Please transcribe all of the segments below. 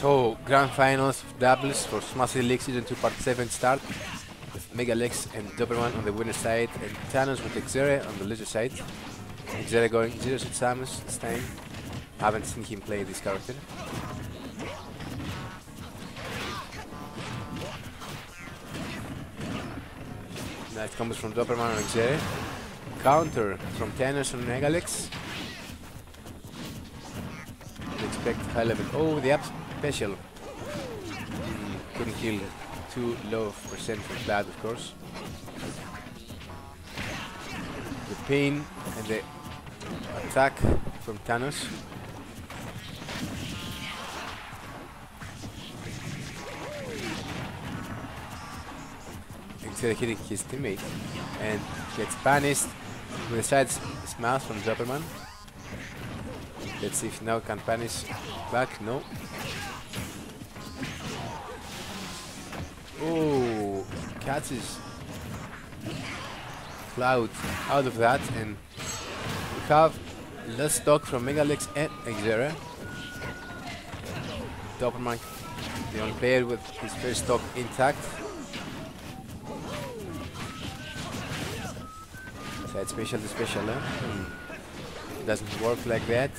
So, Grand Finals of Doubles for Smash League Season 2 Part 7 start with Megalex and d0p3rMaN on the winner side and Tanos with Exere on the loser side. Exere going 0 with Samus this time. Haven't seen him play this character. Nice combos from d0p3rMaN on Exere. Counter from Tanos on Megalex. Expect high level. Oh, the up special. Couldn't kill. Too low percent for that, of course. The pain and the attack from Tanos. Exere hitting his teammate and gets punished with a side smash from d0p3rMaN. Let's see if now can punish back. No. Oh, catches Cloud out of that, and we have less stock from Megalex and Exere. d0p3rMaN, the only player with his first stock intact. Side special to special, eh? Doesn't work like that.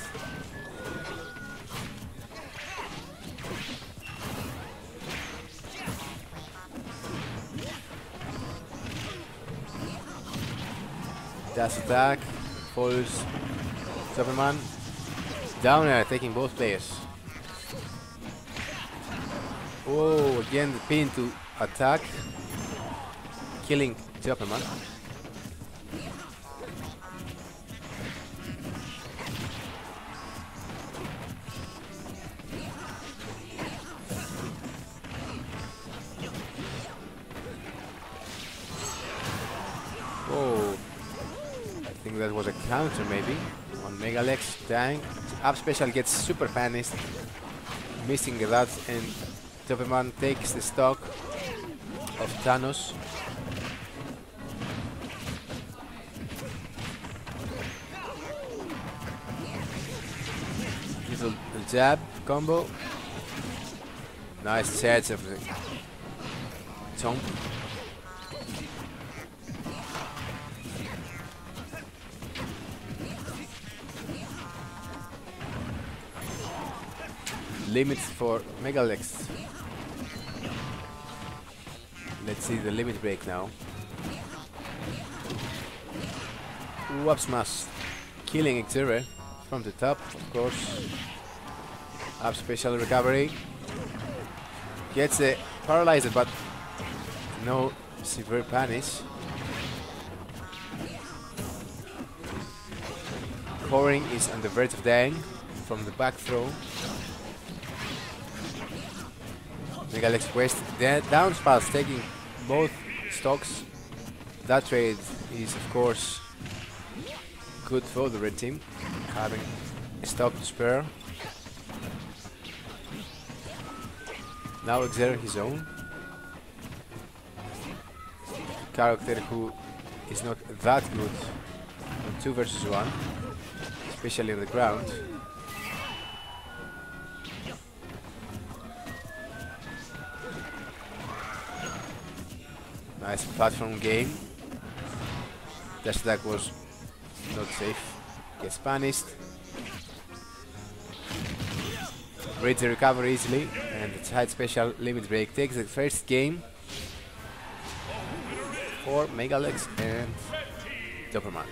Dash attack, falls d0p3rMaN. Down air taking both players. Oh, again the pin to attack, killing d0p3rMaN. Oh, I think that was a counter maybe on Megalex. Dying. Up special gets super punished, missing that, and d0p3rMaN takes the stock of Tanos. Little jab combo. Nice charge of the chomp. Limits for Megalex. Let's see the limit break now. Up smash, killing Exere from the top, of course. Up special recovery. Gets a paralyzer, but no severe punish. Coring is on the verge of dying from the back throw. Megalex wasted the down smash, taking both stocks. That trade is, of course, good for the red team, having a stock to spare. Now Exere his own. Character who is not that good on 2 versus 1, especially on the ground. Nice platform game. Dash attack was not safe. Gets punished. Reads the recovery easily, and the side special limit break takes the first game for Megalex and d0p3rMaN.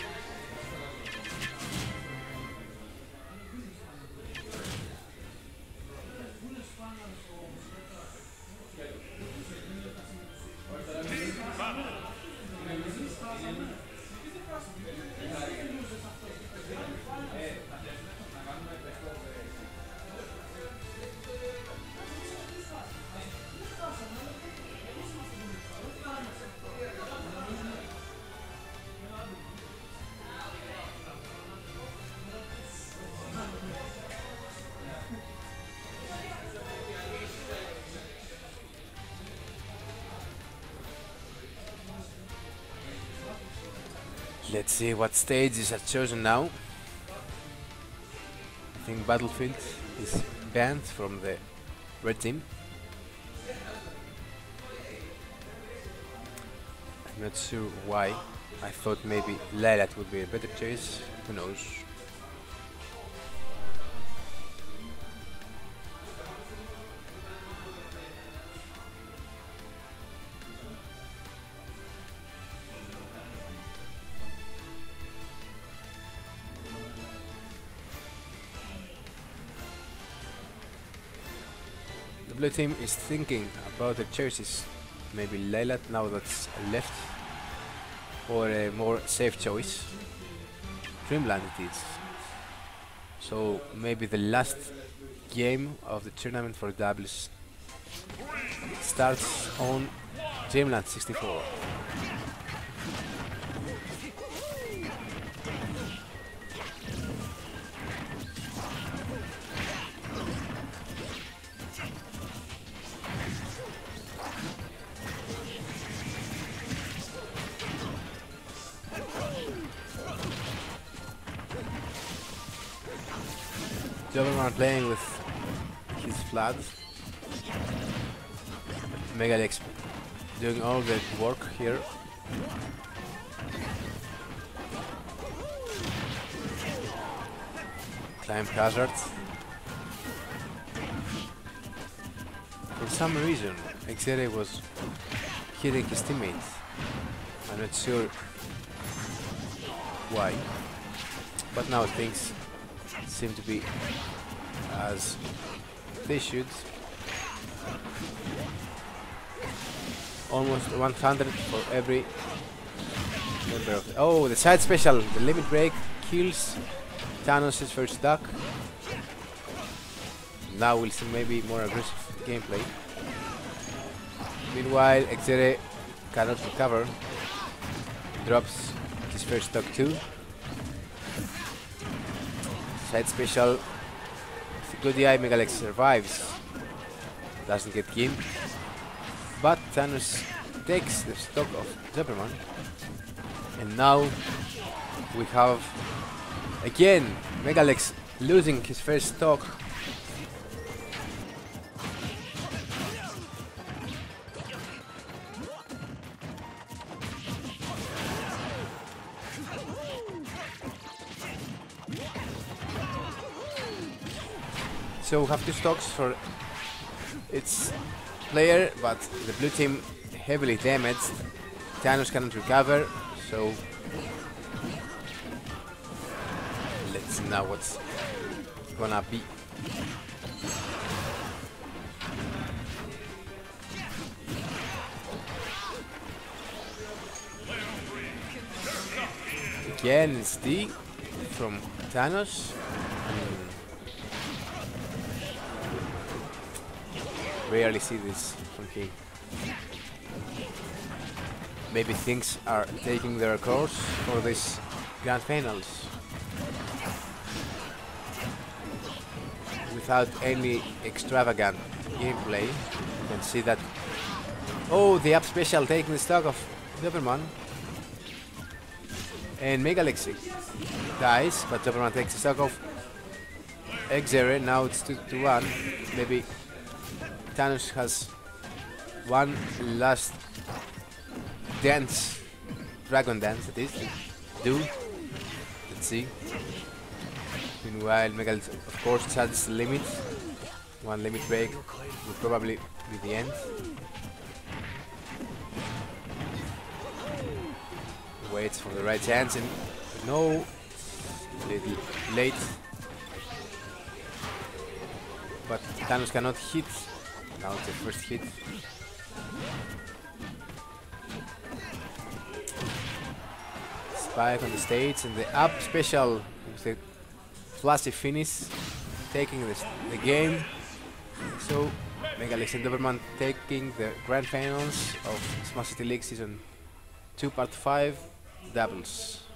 Let's see what stages are chosen now. think Battlefield is banned from the red team. I'm not sure why. I thought maybe Lylat would be a better choice. Who knows? Blue team is thinking about the choices, maybe Lylat now that's left, or a more safe choice, Dreamland it is. So maybe the last game of the tournament for doubles starts on Dreamland 64. Zapperman playing with his flood. Megalex doing all the work here. Climb hazard. For some reason, Exere was hitting his teammates. I'm not sure why. But now things seem to be as they should. Almost 100 for every member of the... Oh, the side special! The limit break kills Tanos' first duck. Now we'll see maybe more aggressive gameplay. Meanwhile, Exere cannot recover. Drops his first duck too. Side special. Good DI, Megalex survives. Doesn't get him. But Tanos takes the stock of Zapperman. And now we have again Megalex losing his first stock. So we have two stocks for its player, but the blue team heavily damaged. Tanos cannot recover, so let's see now what's gonna be. Again, it's D from Tanos. Rarely see this from him. Maybe things are taking their course for this grand finals. Without any extravagant gameplay, you can see that. Oh, the up special taking the stock of d0p3rMaN. And Megalex dies, but d0p3rMaN takes the stock of Exere. Now it's 2-1. Maybe Tanos has one last dance, dragon dance it is, to do. Let's see. Meanwhile, Megalex of course charges the limit. One limit break will probably be the end. Waits for the right chance and no, a little late. But Tanos cannot hit. Now it's the first hit. Spike on the stage and the up special with a flashy finish, taking the game. So Megalex and d0p3rMaN taking the grand finals of Smash League Season 2 Part 5 doubles.